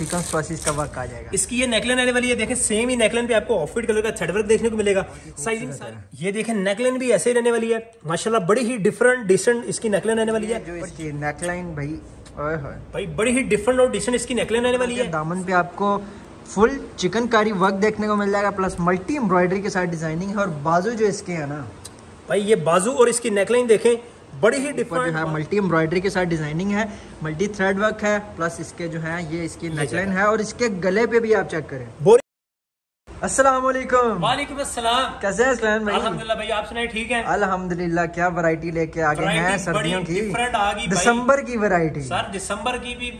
Sequence स्वासिस का work आ जाएगा। इसकी ये नेकलाइन आने वाली है, देखें सेम ही नेकलाइन पे आपको ऑफ वाइट कलर का थ्रेड वर्क देखने को मिलेगा। साइजिंग ये देखें नेकलाइन भी ऐसे ही रहने वाली है, माशाल्लाह बड़ी ही डिफरेंट डिसेंट इसकी नेकलाइन रहने वाली है। जो इसकी नेकलाइन भाई बड़ी ही डिफरेंट और डिसेंट इसकी नेकलाइन रहने वाली है। दामन पे आपको फुल चिकनकारी वर्क देखने को मिल जाएगा, प्लस मल्टी एम्ब्रॉयडरी के साथ डिजाइनिंग है। और बाजू जो इसके है ना भाई, ये बाजू और इसकी नेकलाइन देखें बड़ी ही डिफरेंट है, मल्टी एम्ब्रॉयडरी के साथ डिजाइनिंग है, मल्टी थ्रेड वर्क है, प्लस इसके जो है ये इसकी नेकलाइन है। और इसके गले पे भी आप चेक करें। अस्सलाम वालेकुम। वालेकुम अस्सलाम। कैसे हैं इस्लाम भाई? अल्हम्दुलिल्लाह भाई, आप सुनाए ठीक हैं? अल्हम्दुलिल्लाह। क्या वैरायटी लेके आ गए हैं सर्दियों की, दिसंबर की वैरायटी। सर दिसंबर की भी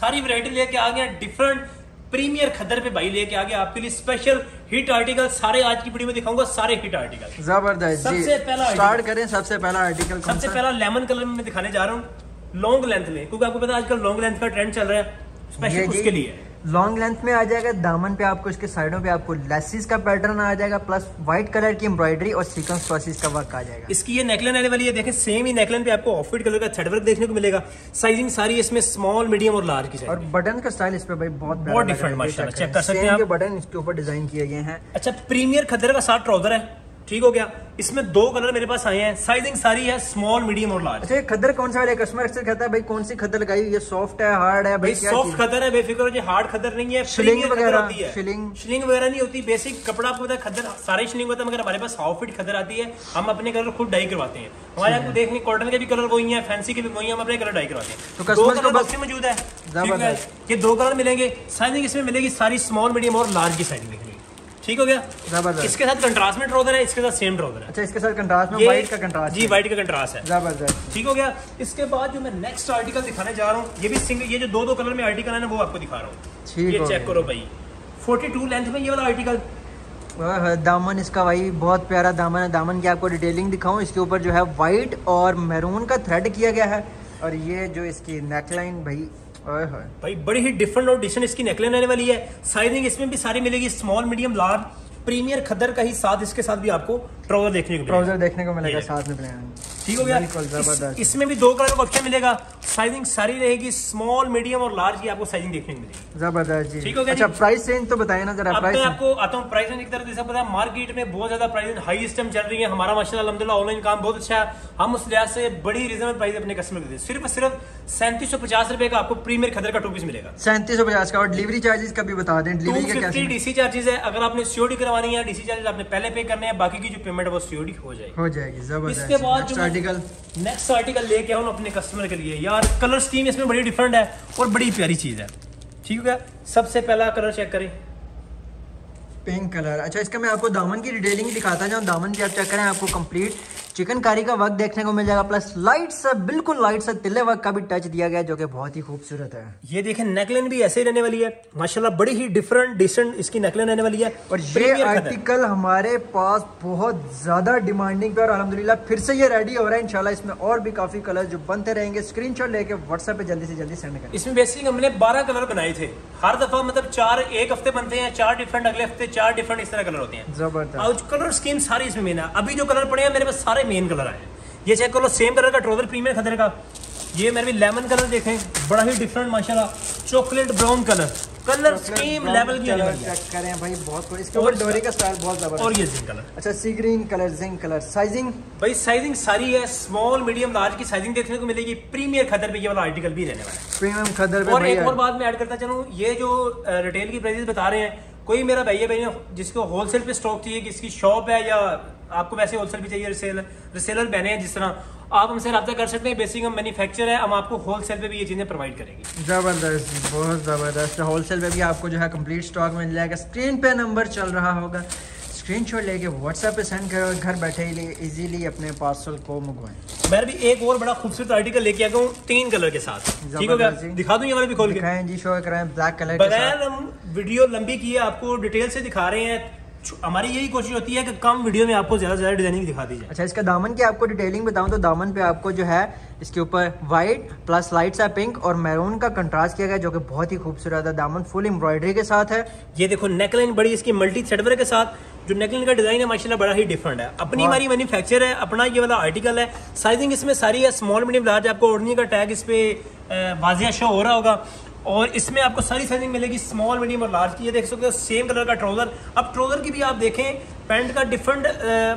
सारी वैरायटी लेके आ गए, डिफरेंट प्रीमियर खदर पे भाई लेके आगे आपके लिए स्पेशल हिट आर्टिकल सारे आज की वीडियो में दिखाऊंगा, सारे हिट आर्टिकल जबरदस्त। सबसे पहला स्टार्ट करें, सबसे पहला आर्टिकल कौन सा? सबसे पहला लेमन कलर में मैं दिखाने जा रहा हूँ, लॉन्ग लेंथ में, क्योंकि आपको पता है आजकल लॉन्ग लेंथ का ट्रेंड चल रहा है, स्पेशल उसके लिए। लॉन्ग लेंथ में आ जाएगा, दामन पे आपको इसके साइडों पे आपको लेसिस का पैटर्न आ जाएगा, प्लस व्हाइट कलर की एम्ब्रॉयडरी और सीक्वेंस का वर्क आ जाएगा। इसकी ये नेकलाइन आने वाली है, देखें सेम ही नेकलाइन पे आपको ऑफ वाइट कलर का थ्रेड वर्क देखने को मिलेगा। साइजिंग सारी इसमें स्मॉल, मीडियम और लार्ज की। और बटन का स्टाइल इस पे भाई बहुत डिफरेंट, चेक कर सकते हैं, बटन इसके ऊपर डिजाइन किए गए हैं। अच्छा, प्रीमियर खदर का साथ ट्राउजर है, ठीक हो गया। इसमें दो कलर मेरे पास आए हैं, साइजिंग सारी है स्मॉल, मीडियम और लार्ज। अच्छा, खदर कौन सा वाला? कस्टमर अक्सर कहता है भाई कौन सी खदर लगाई, ये सॉफ्ट है, हार्ड है? भाई सॉफ्ट खदर है, बेफिक्र हो जाए, हार्ड खदर नहीं है। शिलिंग वगैरह नहीं होती, बेसिक कपड़ा आपको पता है खदर सारे शिलिंग होता है, मगर हमारे पास हाफ फिट खदर आती है, हम अपने कलर खुद डाई करवाते हैं। हमारे आपको देखने कॉटन के भी कलर वही है, फैंसी के भी वही है, हम अपने कलर डाई करवाते हैं। तो कस्टमर के पास मौजूद है ये दो कलर मिलेंगे, साइजिंग इसमें मिलेगी सारी स्मॉल, मीडियम और लार्ज की साइजिंग मिलेगी, ठीक हो गया। इसके साथ कंट्रास्ट में ट्राउजर है, इसके साथ सेम ट्राउजर है। अच्छा, इसके साथ कंट्रास्ट में व्हाइट का कंट्रास्ट, जी व्हाइट का कंट्रास्ट है, जबरदस्त, ठीक हो गया। इसके बाद जो मैं नेक्स्ट आर्टिकल दिखाने जा रहा हूँ, ये भी सिंगल, ये जो दो दो कलर में आर्टिकल है ना वो आपको दिखा रहा हूँ। ये चेक करो भाई, 42 लेंथ में ये वाला आर्टिकल। दामन इसका भाई बहुत प्यारा दामन है, दामन की आपको डिटेलिंग दिखाऊँ। इसके ऊपर जो है व्हाइट और मैरून का थ्रेड किया गया है। और ये जो इसकी नेकलाइन भाई भाई बड़ी ही डिफरेंट और डिसेंट इसकी नेकलाइन रहने वाली है। साइजिंग इसमें भी सारी मिलेगी स्मॉल, मीडियम, लार्ज। प्रीमियर खदर का ही साथ इसके साथ भी आपको ट्राउजर देखने को मिलेगा साथ में, ठीक हो गया। इसमें भी दो कलर का ऑप्शन मिलेगा, साइजिंग सारी रहेगी स्मॉल, मीडियम और लार्ज की आपको साइजिंग देखने को मिलेगी, जबरदस्त जी, ठीक हो गया। अच्छा, प्राइस रेंज तो बताइए ना जरा। प्राइस आपको आता हूँ, प्राइस रेंज एक तरह जैसा पता है मार्केट में बहुत ज्यादा प्राइस हाई इस टाइम चल रही है। हमारा माशाल्लाह अल्हम्दुलिल्लाह ऑनलाइन काम बहुत अच्छा है, हम उस लिहाज से बड़ी रीजनेबल प्राइस अपने कस्टमर को देते हैं। सिर्फ और सिर्फ 3750 रुपए का आपको प्रीमियर खदर का टू पीस मिलेगा, 3750 का। और डिलीवरी चार्जेस का भी बता दें, डिलीवरी का डीसी चार्जेस है, अगर आपने सीओडी करवानी है डीसी चार्जेस आपने पहले पे करने हैं, बाकी की जो पेमेंट है वो सीओडी हो जाएगी, जबरदस्त। इसके बाद नेक्स्ट आर्टिकल लेके आओ अपने कस्टमर के लिए, यार कलर स्कीम इसमें बड़ी डिफरेंट है और बड़ी प्यारी चीज है, ठीक है। सबसे पहला कलर चेक करें, पिंक कलर। अच्छा, इसका मैं आपको दामन की डिटेलिंग दिखाता जाऊँ। दामन भी आप चेक करें, आपको कंप्लीट चिकनकारी का वर्क देखने को मिल जाएगा, प्लस लाइट सा, बिल्कुल लाइट सा तिल्ले वर्क का भी टच दिया गया, जो कि बहुत ही खूबसूरत है। ये देखें नेकलाइन भी ऐसे ही रहने वाली है, माशाल्लाह बड़ी ही डिफरेंट डिसेंट इसकी नेकलाइन रहने वाली है। और ये आर्टिकल हमारे पास बहुत ज्यादा डिमांडिंग पे, और अल्हम्दुलिल्लाह फिर से ये रेडी हो रहा है। इंशाल्लाह इसमें और भी काफी कलर जो बनते रहेंगे, स्क्रीनशॉट लेके व्हाट्सएप पे जल्दी से जल्दी सेंड करें। इसमें बेसिकली हमने 12 कलर बनाए थे, हर दफा मतलब चार एक हफ्ते बनते हैं, चार डिफरेंट अगले हफ्ते, चार डिफरेंट इस तरह कलर होते हैं, जबरदस्त। कलर स्कीम सारी इसमें मेन है, अभी जो कलर पड़े हैं मेरे पास सारे मेन कलर आए हैं। ये चेक करो, सेम कलर का ट्राउजर प्रीमियर खदर का। ये मेरे भी लेमन कलर देखें, बड़ा ही डिफरेंट माशाल्लाह, chocolate brown colour, colour scheme level की चेक करें भाई, बहुत इसके ऊपर डोरी का स्टाइल बहुत जबरदस्त। और ये जिंक कलर, अच्छा sea green colour, zinc colour. Sizing भाई, साइजिंग सारी है स्मॉल, मीडियम, लार्ज की साइजिंग देखने को मिलेगी। प्रीमियर खदर पे ये वाला आर्टिकल भी रहने वाला है, प्रीमियम खदर पे। और एक और बात मैं ऐड करता चलूं, ये जो रिटेल की प्राइसेस बता रहे हैं, कोई मेरा भैया बहन जिसको होलसेल पे स्टॉक चाहिए, किसकी शॉप है या आपको वैसे होलसेल भी चाहिए, रिसेलर बहने हैं, जिस तरह आप हमसे रब्ता कर सकते हैं। बेसिक हम मैन्युफैक्चर है, हम आपको होलसेल पे भी ये चीजें प्रोवाइड करेंगे, जबरदस्त, बहुत जबरदस्त। होलसेल पे भी आपको जो है कंप्लीट स्टॉक मिल जाएगा। स्क्रीन पे नंबर चल रहा होगा, स्क्रीनशॉट लेके व्हाट्सएप पे सेंड करो, घर बैठे ही इजीली अपने पार्सल को मंगवाएं। मैं भी एक और बड़ा खूबसूरत आर्टिकल लेके आ गया हूं, तीन कलर के साथ, ठीक हो गया। दिखा दूं, ये वाला भी खोल के दिखाएं जी, शो कराएं, ब्लैक कलर के साथ। हम वीडियो लंबी की है, आपको डिटेल से दिखा रहे हैं, हमारी यही कोशिश होती है कि कम वीडियो में आपको ज्यादा से ज्यादा डिजाइनिंग दिखा दी जाए। अच्छा, इसका दामन की आपको डिटेलिंग बताऊं तो दामन पे आपको जो है इसके ऊपर व्हाइट प्लस लाइट सा पिंक और मैरून का कंट्रास्ट किया गया, जो कि बहुत ही खूबसूरत है। दामन फुल एम्ब्रॉयडरी के साथ है। ये देखो नेकलाइन बड़ी इसकी मल्टी थ्रेडवर्क के साथ, जो नेकलाइन का डिजाइन है माशाल्लाह बड़ा ही डिफरेंट है। अपनी हमारी मैन्युफैक्चर है, अपना ये वाला आर्टिकल है। साइजिंग इसमें सारी है स्मॉल, मीडियम, लार्ज। आपको ओढ़नी का टैग इस पे वाजिया शो हो रहा होगा। और इसमें आपको सारी साइजिंग मिलेगी, स्मॉल, मीडियम और लार्ज की। ये देख सकते हो सेम कलर का ट्राउजर। अब ट्राउजर की भी आप देखें, पैंट का डिफरेंट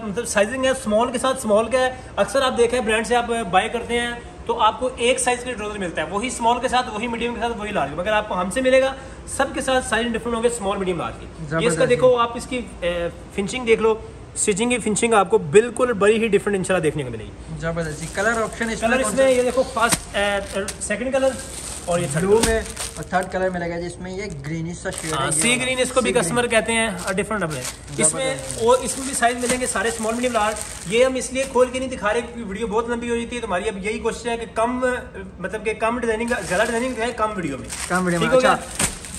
मतलब साइजिंग है, स्मॉल के साथ स्मॉल का है। अक्सर आप देखें ब्रांड से आप बाय करते हैं तो आपको एक साइज का ट्राउजर मिलता है, वही स्मॉल के साथ, वही मीडियम के साथ, वही लार्ज। मगर आपको हमसे मिलेगा सबके साथ साइज डिफरेंट होंगे, स्मॉल, मीडियम, लार्ज की। इसका देखो आप, इसकी फिनिशिंग देख लो, स्टिचिंग की फिनिशिंग आपको बिल्कुल बड़ी ही डिफरेंट इंशाल्लाह देखने को मिलेगी। जबरदस्ती कलर ऑप्शन इसमें ये देखो, फर्स्ट सेकंड कलर और ये ब्लू में और थर्ड कलर मिलेगा जिसमें ये ग्रीनिश सा शेड है, सी ग्रीन इसको भी कस्टमर कहते हैं, डिफरेंट अब है इसमें। और इसमें भी साइज मिलेंगे सारे स्मॉल, मीडियम, लार्ज। ये हम इसलिए खोल के नहीं दिखा रहे क्योंकि वीडियो बहुत लंबी हो जाती है, तो हमारी अब यही कोशिश है कि कम मतलब कि कम डिजाइनिंग, ज़्यादा डिजाइनिंग है कम वीडियो में, कम वीडियो में। अच्छा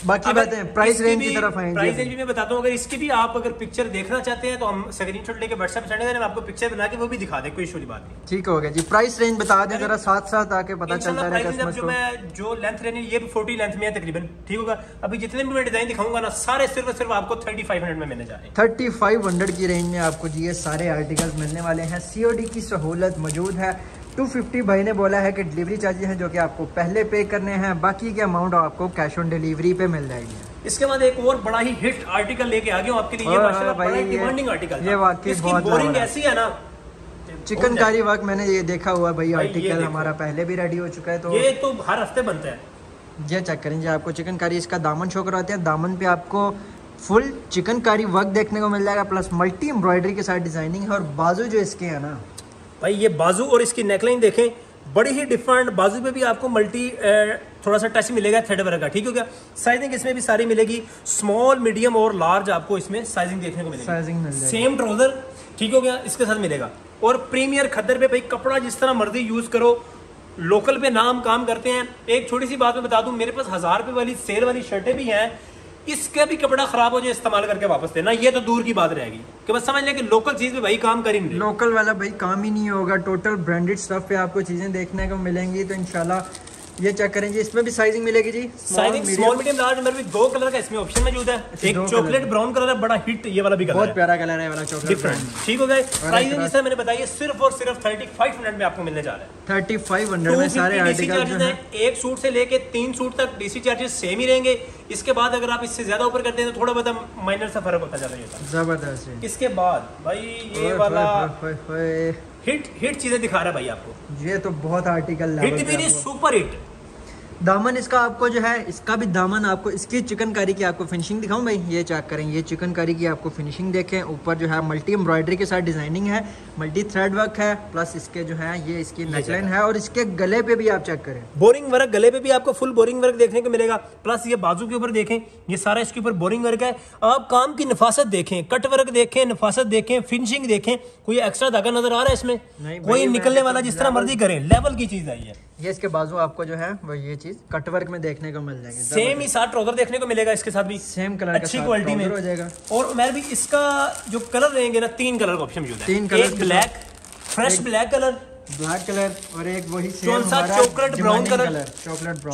बाकी बातें प्राइस रेंज की तरफ आएंगे। प्राइस रेंज भी मैं बताता हूँ, अगर इसकी भी आप अगर पिक्चर देखना चाहते हैं तो हम स्क्रीनशॉट लेके व्हाट्सएप सेंड करें, आपको पिक्चर बना के वो भी दिखा दें, कोई इशू की बात नहीं। ठीक हो गया जी, प्राइस रेंज बता दें जरा साथ साथ आके पता चलता रहे कस्टमर को। जो लेंथ रहनी है ये 40 लेंथ में है तकरीबन, ठीक होगा। अभी जितने भी मैं डिजाइन दिखाऊंगा ना सारे सिर्फ सिर्फ आपको 3500 में मिलने जा रहे हैं। 3500 की रेंज में आपको जी ये सारे आर्टिकल्स मिलने वाले हैं। COD की सहूलत मौजूद है। 250 भाई ने बोला है कि डिलीवरी चार्जेस हैं जो कि आपको पहले पे करने हैं, बाकी के अमाउंट आपको कैश ऑन डिलीवरी पे मिल जाएगी। इसके बाद एक और बड़ा ही हिट आर्टिकल लेके आ गया हूं आपके लिए। ये माशाल्लाह बड़ा डिमांडिंग आर्टिकल, ये वाकई बहुत बोरिंग ऐसी है ना, चिकनकारी वर्क। मैंने ये देखा हुआ भाई आर्टिकल हमारा पहले भी रेडी हो चुका है, तो ये तो हर हफ्ते बनता है। ये चेक करें जी, आपको चिकनकारी इसका दामन शो करवाते हैं। दामन पे आपको फुल चिकनकारी वर्क देखने को मिल जाएगा, प्लस मल्टी एम्ब्रॉयडरी के साथ डिजाइनिंग है। और बाजू जो इसके है ना भाई, ये बाजू और इसकी नेकलाइन देखें बड़ी ही डिफरेंट। बाजू पे भी आपको मल्टी थोड़ा सा टच मिलेगा थ्रेड वर्क का, ठीक हो गया। साइजिंग इसमें भी सारी मिलेगी, स्मॉल, मीडियम और लार्ज आपको इसमें साइजिंग देखने को मिलेगी। साइजिंग मिल जाएगी, सेम ट्राउजर, ठीक हो गया, इसके साथ मिलेगा। और प्रीमियर खद्दर पे भाई कपड़ा जिस तरह मर्जी यूज करो, लोकल पे नाम काम करते हैं। एक छोटी सी बात मैं बता दूं, मेरे पास 1000 रुपये वाली सेल वाली शर्टें भी हैं, इसका भी कपड़ा खराब हो जाए इस्तेमाल करके वापस देना, ये तो दूर की बात रहेगी। कि बस समझ लें कि लोकल चीज में भाई काम करेंगे, लोकल वाला भाई काम ही नहीं होगा। टोटल ब्रांडेड स्टफ पे आपको चीजें देखने को मिलेंगी, तो इंशाल्लाह। ये चेक करेंगे, इसमें भी साइजिंग मिलेगी जी, साइजिंग स्मॉल, मीडियम, लार्ज में भी 2 कलर का इसमें ऑप्शन मौजूद है। एक चॉकलेट ब्राउन कलर है, बड़ा हिट ये वाला भी कलर, बहुत प्यारा कलर है वाला चॉकलेट ब्राउन, ठीक हो गया। प्राइस जैसा मैंने बताया सिर्फ और सिर्फ 3500 में आपको मिलने जा रहा है। 3500 में सारे आर्टिकल हैं, एक सूट से लेके 3 सूट तक डीसी चार्जेस सेम ही रहेंगे। इसके बाद अगर आप इससे ज्यादा ऊपर करते हैं तो थोड़ा बहुत माइनर सा फर्क होता चला जाता है। जबरदस्त। इसके बाद भाई ये वाला हिट हिट चीजें दिखा रहा है भाई आपको, ये तो बहुत आर्टिकल हिट भी नहीं, सुपर हिट। दामन इसका आपको जो है, इसका भी दामन आपको इसकी चिकनकारी की आपको फिनिशिंग दिखाऊं भाई। ये चेक करें, ये चिकनकारी की आपको फिनिशिंग देखें। ऊपर जो है मल्टी एम्ब्रॉयडरी के साथ डिजाइनिंग है, मल्टी थ्रेड वर्क है, प्लस इसके जो है ये इसकी नेकलाइन है। और इसके गले पे भी आप चेक करें, बोरिंग वर्क, गले पे भी आपको फुल बोरिंग वर्क देखने को मिलेगा। प्लस ये बाजू के ऊपर देखें, ये सारा इसके ऊपर बोरिंग वर्क है। आप काम की नफासत देखें, कट वर्क देखें, नफासत देखें, फिनिशिंग देखें। कोई एक्स्ट्रा धागा नजर आ रहा है इसमें? कोई निकलने वाला, जिस तरह मर्जी करें, लेवल की चीज आई है। ये इसके बाजू आपको जो है वो ये चीज कटवर्क में देखने को मिल जाएगी। सेम ही साथ ट्राउजर देखने को मिलेगा, इसके साथ भी सेम कलर, अच्छी क्वालिटी में हो जाएगा। और मैं भी इसका जो कलर रहेंगे ना, 3 कलर का ऑप्शन मौजूद है। 3 colour, black, fresh black colour, black colour और एक वही same chocolate brown colour,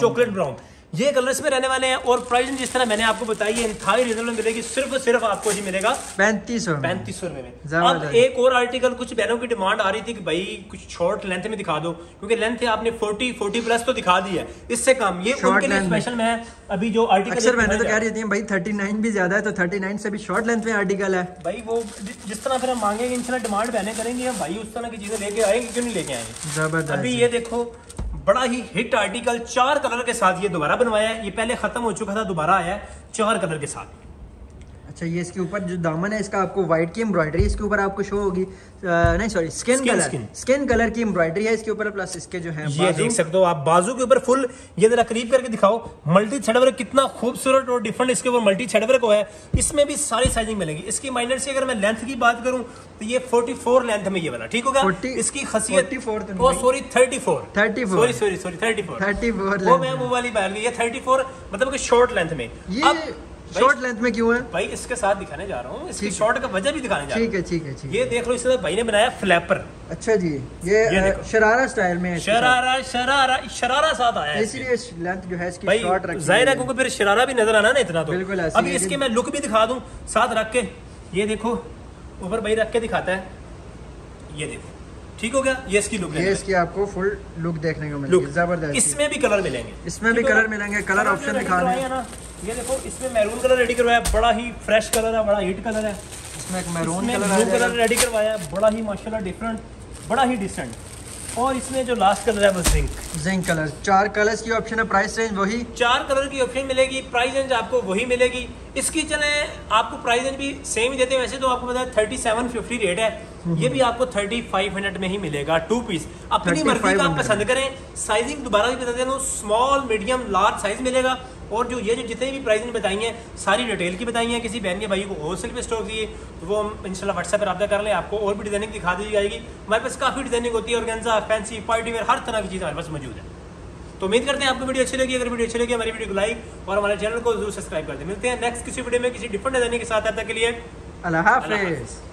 chocolate brown, ये कलर्स में रहने वाले हैं। और प्राइस जिस तरह मैंने आपको बताई है, इंतहाई रीजनेबल में मिलेगी, सिर्फ सिर्फ आपको ही मिलेगा 3500 रुपए में। अब एक और आर्टिकल, कुछ बहनों की डिमांड आ रही थी कि भाई कुछ शॉर्ट लेंथ में दिखा दो, क्योंकि लेंथ आपने 40 प्लस तो दिखा दी है, इससे कम ये उनके लिए स्पेशल में है। अभी जो आर्टिकल मैंने तो कह रही थी भाई 39 भी ज्यादा है, तो 39 से भी शॉर्ट लेंथ में आर्टिकल है भाई। वो जिस तरह फिर हम मांगेंगे इंशाल्लाह, डिमांड बहने करेंगे हम भाई, उस तरह की चीजें लेके आएंगे, क्यों नहीं लेके आएंगे। जबरदस्त। अभी ये देखो बड़ा ही हिट आर्टिकल, 4 कलर के साथ ये दोबारा बनवाया है। ये पहले खत्म हो चुका था, दोबारा आया है 4 कलर के साथ। अच्छा, ये इसके ऊपर जो दामन है इसका आपको व्हाइट की एम्ब्रॉयडरी इसके ऊपर आपको शो होगी, नहीं सॉरी स्किन कलर की एम्ब्रॉयडरी है इसके ऊपर, प्लस इसके जो है ये देख सकते हो आप बाजू के ऊपर फुल। ये जरा करीब करके दिखाओ, मल्टी थ्रेड वर्क कितना खूबसूरत और डिफरेंट इसके ऊपर मल्टी थ्रेड वर्क हुआ है। इसमें भी सारी साइजिंग मिलेगी। इसकी माइनर से अगर मैं लेंथ की बात करूं तो ये 44 लेंथ में ये वाला, ठीक होगा। इसकी खासियत 34 वो वाली बात है, 34 मतलब शॉर्ट लेंथ में। शॉर्ट लेंथ में क्यों है भाई, इसके साथ दिखाने जा रहा हूँ, इसकी शॉर्ट का वजह भी दिखाने जा रहा हूँ। ठीक है। ये देख लो, इसके साथ भाई ने बनाया फ्लैपर। अच्छा जी, ये शरारा स्टाइल में है, शरारा साथ आया है, इसलिए लेंथ जो है इसकी शॉर्ट रखी है। जाहिर है क्योंकि फिर शरारा भी नजर आना ना इतना, तो बिल्कुल। अभी इसके मैं लुक भी दिखा दूं साथ रख के, ये देखो ऊपर भाई रख के दिखाता है, ये देखो, ठीक हो गया, ये इसकी लुक है, ये इसकी आपको फुल लुक देखने को मिलेगी जबरदस्त। इसमें भी कलर मिलेंगे, इसमें भी कलर मिलेंगे, कलर ऑप्शन दिखाने हैं ना। ये देखो इसमें मैरून कलर रेडी करवाया, बड़ा ही फ्रेश कलर है, बड़ा हिट कलर है। इसमें एक मैरून कलर रेडी करवाया, बड़ा ही माशाल्लाह डिफरेंट, बड़ा ही डिसेंट। और इसमें जो लास्ट कलर है वो जिंक कलर। चार कलर्स की ऑप्शन है, प्राइस रेंज वही, चार कलर की ऑप्शन मिलेगी, प्राइस रेंज आपको वही मिलेगी। इसकी चले आपको प्राइस रेंज भी सेम ही देते हैं, वैसे तो आपको बताया 3750 रेट है, ये भी आपको 3500 में ही मिलेगा। टू पीस अपनी मर्जी का आप पसंद करें। साइजिंग दोबारा भी बता देना, स्मॉल मीडियम लार्ज साइज मिलेगा। और जो ये जो जितने भी प्राइस बताई हैं सारी रिटेल की बताई हैं। किसी बहन के भाई को होलसेल पे स्टॉक चाहिए तो वो हम इंशाल्लाह व्हाट्सएप पर रब्ता कर लें, आपको और भी डिजाइनिंग दिखा दी जाएगी। हमारे पास काफ़ी डिजाइनिंग होती है, ऑर्गेन्जा, फैंसी, पार्टी वेयर, हर तरह की चीज़ हमारे पास मौजूद है। तो उम्मीद करते हैं आपको वीडियो अच्छी लगी। अगर वीडियो अच्छी लगी हमारी वीडियो को लाइक और हमारे चैनल को जरूर सब्सक्राइब कर दें। मिलते हैं नेक्स्ट किसी वीडियो में किसी डिफरेंट डिजाइनिंग के साथ। तब तक के लिए अल्लाह हाफिज़।